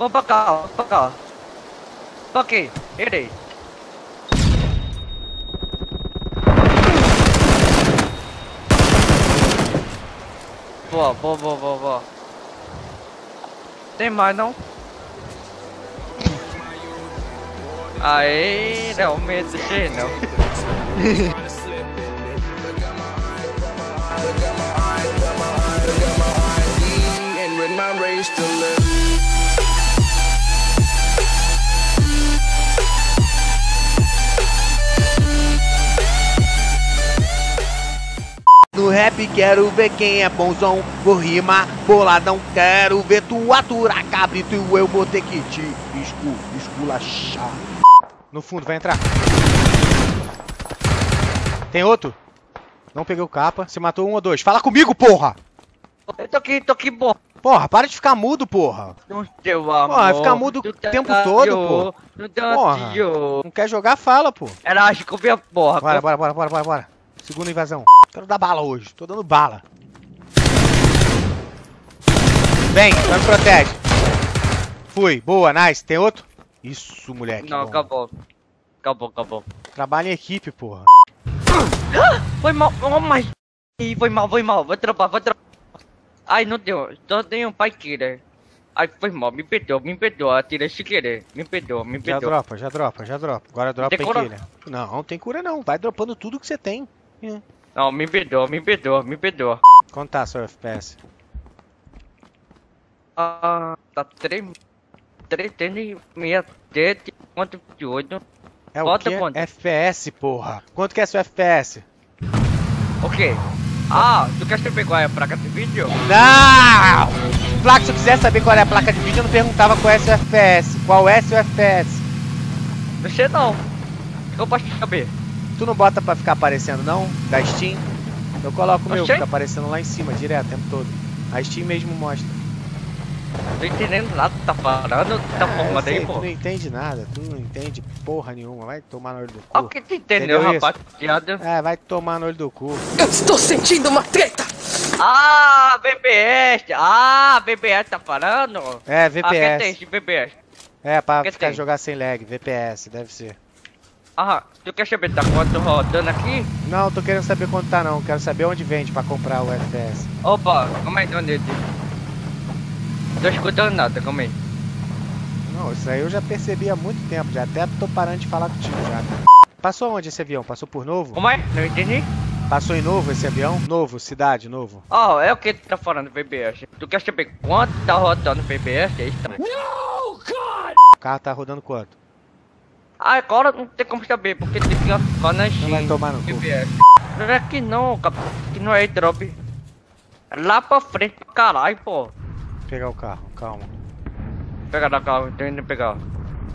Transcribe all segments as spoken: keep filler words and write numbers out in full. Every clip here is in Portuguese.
Vamos pra cá, vamos pra cá. Pra quê? Errei. Boa, boa, boa, boa, boa. Tem mais não? Aê, não, medo de não. No rap quero ver quem é bonzão, vou rimar boladão, quero ver tu aturar cabrito e eu vou ter que te escu, esculachar. No fundo, vai entrar. Tem outro? Não peguei o capa. Você matou um ou dois. Fala comigo, porra! Eu tô aqui, tô aqui, porra. Porra, para de ficar mudo, porra. Não teu amor. Porra, ficar mudo o tempo todo, porra. Porra. Não quer jogar, fala, porra. Era, acho que eu vi a porra. Bora, bora, bora, bora, bora, bora. Segunda invasão. Quero dar bala hoje. Tô dando bala. Vem, vai me protege. Fui. Boa, nice. Tem outro? Isso, moleque. Não, bom. Acabou. Acabou, acabou. Trabalha em equipe, porra. Foi mal, oh, mas... Foi mal, foi mal. Vou trampar, vou trampar. Ai, não deu. Só tem um pai killer. Ai, foi mal. Me perdoa, me perdoa. Atira se querer. Me perdoa, me perdoa. Já dropa, já dropa, já dropa. Agora dropa pai killer. Não, não tem cura não. Vai dropando tudo que você tem. É. Não, me perdoa, me perdoa, me perdoa. Quanto tá seu F P S? Ah, tá três, três, três, seis, sete, oito. É o que? F P S, porra. Quanto que é seu F P S? O quê? Ah, tu quer saber qual é a placa de vídeo? Não! Placa, se eu quisesse saber qual é a placa de vídeo, eu não perguntava qual é seu F P S. Qual é seu F P S? Não sei não. Eu posso saber. Tu não bota pra ficar aparecendo não? Da Steam? Eu coloco o meu, fica aparecendo lá em cima, direto, o tempo todo. A Steam mesmo mostra. Não tô entendendo nada, tu tá falando, tá formando aí, pô. Tu não entende nada, tu não entende porra nenhuma, vai tomar no olho do cu. Olha o que tu entendeu, rapaziada. É, vai tomar no olho do cu. Eu estou sentindo uma treta! Ah, V P S! Ah, V P S tá falando? É, V P S. Ah, que tem de V P S? É, pra que ficar tem? Jogar sem lag, V P S, deve ser. Aham, tu quer saber tá quanto rodando aqui? Não, tô querendo saber quanto tá não, quero saber onde vende pra comprar o F P S. Opa, calma aí, onde eu tô escutando nada, calma aí. Não, isso aí eu já percebi há muito tempo, já até tô parando de falar contigo já. Passou onde esse avião? Passou por Novo? Como é? Não entendi. Passou em Novo esse avião? Novo, cidade, Novo. Ó, oh, é o que tu tá falando, V B S. Tu quer saber quanto tá rodando o V B S? É isso também. Não, God! O carro tá rodando quanto? Ah, agora não tem como saber, porque tem que ficar na Steam. Não vai tomar no V P S. Não é que não, capô, que não é drop. É lá pra frente, caralho, pô. Vou pegar o carro, calma. Pega da carro, tô indo pegar.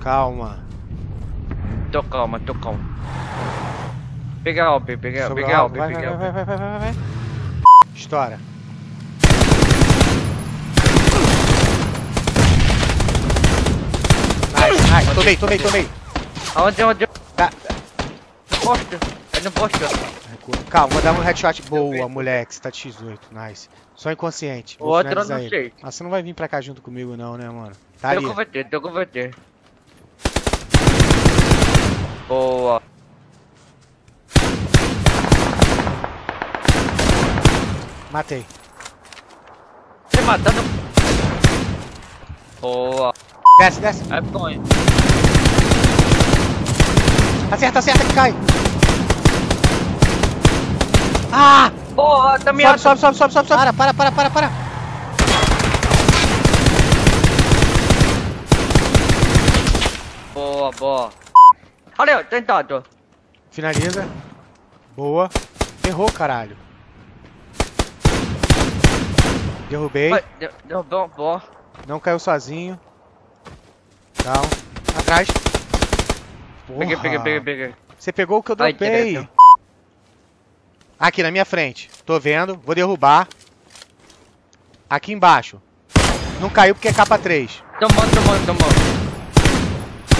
Calma. Tô calma, tô calma. Pegar o B, pegar o B, pegar o B, pegar o B. Vai, vai, vai, vai, vai. Estoura. Nice, nice, tomei, tomei, tomei. Aonde, aonde? Tá. Posto. É no posto. Calma, vou dar um headshot. Boa, moleque. Você tá dezoito. Nice. Só inconsciente. O outro eu não sei. Ah, você não vai vir pra cá junto comigo não, né, mano? Tá ali. Tô com V T, tô com V T. Boa. Matei. Você matando. Boa. Desce, desce. É bom, hein? Acerta, acerta que cai! Ah! Porra, tá me sobe, sobe, sobe, sobe, sobe, sobe! Para, para, para, para, para! Boa, boa! Olha, tentado! Finaliza! Boa! Errou, caralho! Derrubei! Derrubou, boa! Não caiu sozinho! Calma! Atrás! Porra. Peguei, peguei, peguei, peguei. Você pegou o que eu dropei. Ai, aqui na minha frente. Tô vendo. Vou derrubar. Aqui embaixo. Não caiu porque é capa três. Tomou, tomou, tomou.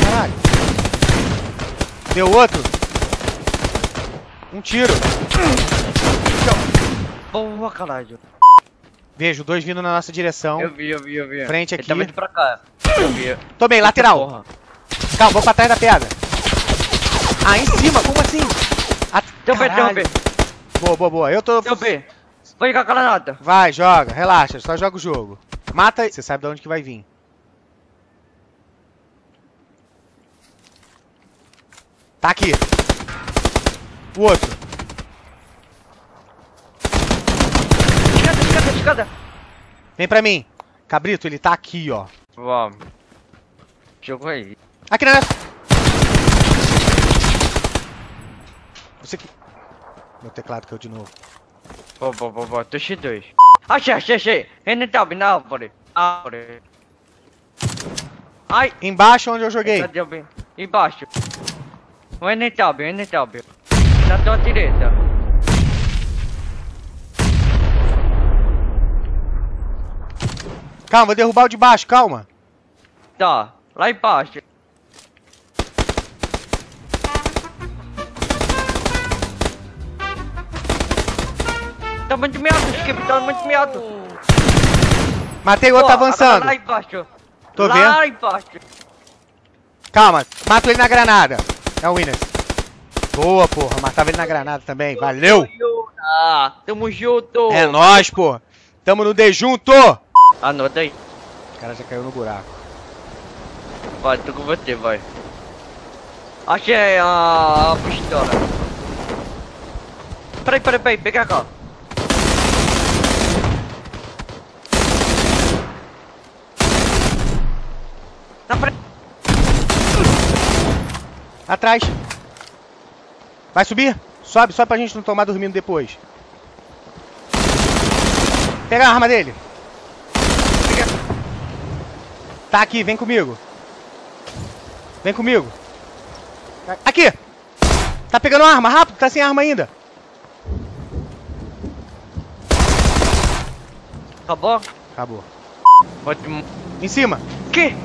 Caralho. Deu outro. Um tiro. Boa, caralho. Vejo dois vindo na nossa direção. Eu vi, eu vi, eu vi. Frente aqui. Ele tá vindo pra cá. Eu vi. Tomei, lateral. Calma, vou pra trás da pedra. Ah, em cima, como assim? Deu B, deu B. Boa, boa, boa. Eu tô... Deu B. Vou ligar a granada. Vai, joga, relaxa, só joga o jogo. Mata, você sabe de onde que vai vir. Tá aqui. O outro. Escada, escada, escada. Vem pra mim. Cabrito, ele tá aqui, ó. Vamos. Jogo aí. Aqui na nossa. Você que... Meu teclado caiu de novo. Pô, pô, pô, pô. Tô cheio dois. Achei, achei, achei. Ele tá na árvore. Árvore. Ai. Embaixo onde eu joguei. Embaixo. O N W, o N W. Na tua direita. Calma, vou derrubar o de baixo, calma. Tá, lá embaixo. Tá muito meado, Skip, tá muito meado. Matei o outro, tá avançando. Lá embaixo. Tô vendo. Lá embaixo. Calma, mato ele na granada. É o Winner. Boa, porra. Matava ele na granada também. Valeu! Ah, tamo junto! É nóis, porra. Tamo no D junto! Anota aí. O cara já caiu no buraco. Vai, tô com você, vai. Achei a pistola. Peraí, peraí, peraí. Pega a cara. Na frente. Atrás. Vai subir. Sobe, sobe pra gente não tomar dormindo depois. Pega a arma dele. Pega. Tá aqui, vem comigo. Vem comigo. Aqui. Tá pegando arma, rápido, tá sem arma ainda. Acabou? Acabou. Ótimo. Em cima. Que?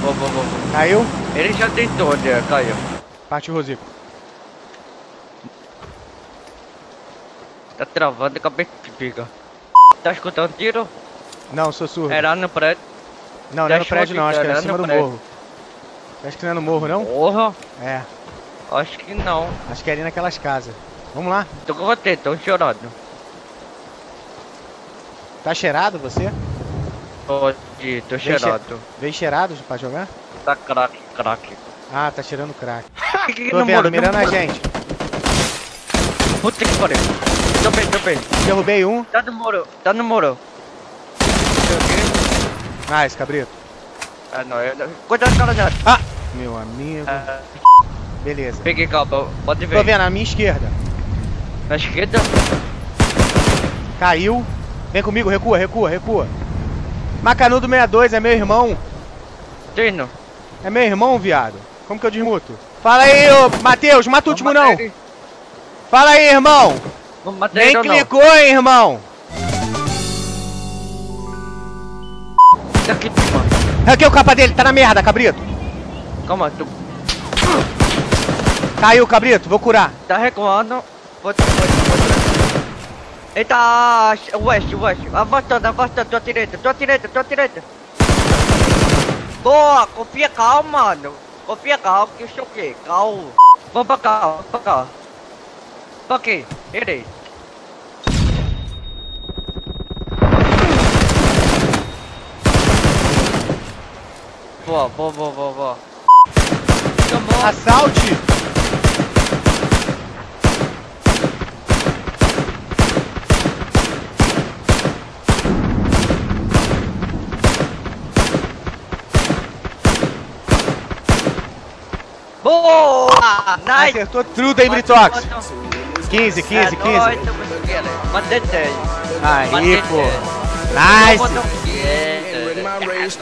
Vou, vou, vou. Caiu? Ele já tentou, né? Caiu. Partiu, Rosico. Tá travando a cabeça de pica. Tá escutando tiro? Não, sou surdo. Era no prédio. Não, não era no prédio não, acho que era em cima do morro. Acho que não é no morro, não? Morro? É. Acho que não. Acho que é ali naquelas casas. Vamos lá. Tô com você, tô chorando. Tá cheirado você? Pode, tô cheirado. Vem cheirado pra jogar? Tá craque, craque. Ah, tá cheirando craque. Tô vendo, mirando a gente. Puta que pariu. Tô bem, tô bem. Derrubei um. Tá no muro, tá no muro. Nice, cabrito. Ah, não, eu... Cuidado com a granada. Ah! Meu amigo. Ah. Beleza. Peguei calma, pode ver. Tô vendo, na minha esquerda. Na esquerda? Caiu. Vem comigo, recua, recua, recua. Macanudo sessenta e dois é meu irmão. Treino. É meu irmão, viado. Como que eu desmuto? Fala aí, ô Matheus, mata o último não. Fala aí, irmão. Nem clicou, hein, irmão. Aqui, aqui é o capa dele, tá na merda, cabrito. Calma, tu. Caiu, cabrito, vou curar. Tá recuando. Vou... Ele tá... West, West. Avançando, avançando. Tua direita, tua direita, tua direita. Boa, confia calma, mano. Confia calma, que eu choquei. Calma. Vamos pra cá, vamos pra cá. Pra aqui, ele. Boa, boa, boa, boa, boa. Assalte! Boa! Nice! Acertou tudo aí, Britox! quinze, quinze, quinze! Mandei dez! Aí, pô! Nice!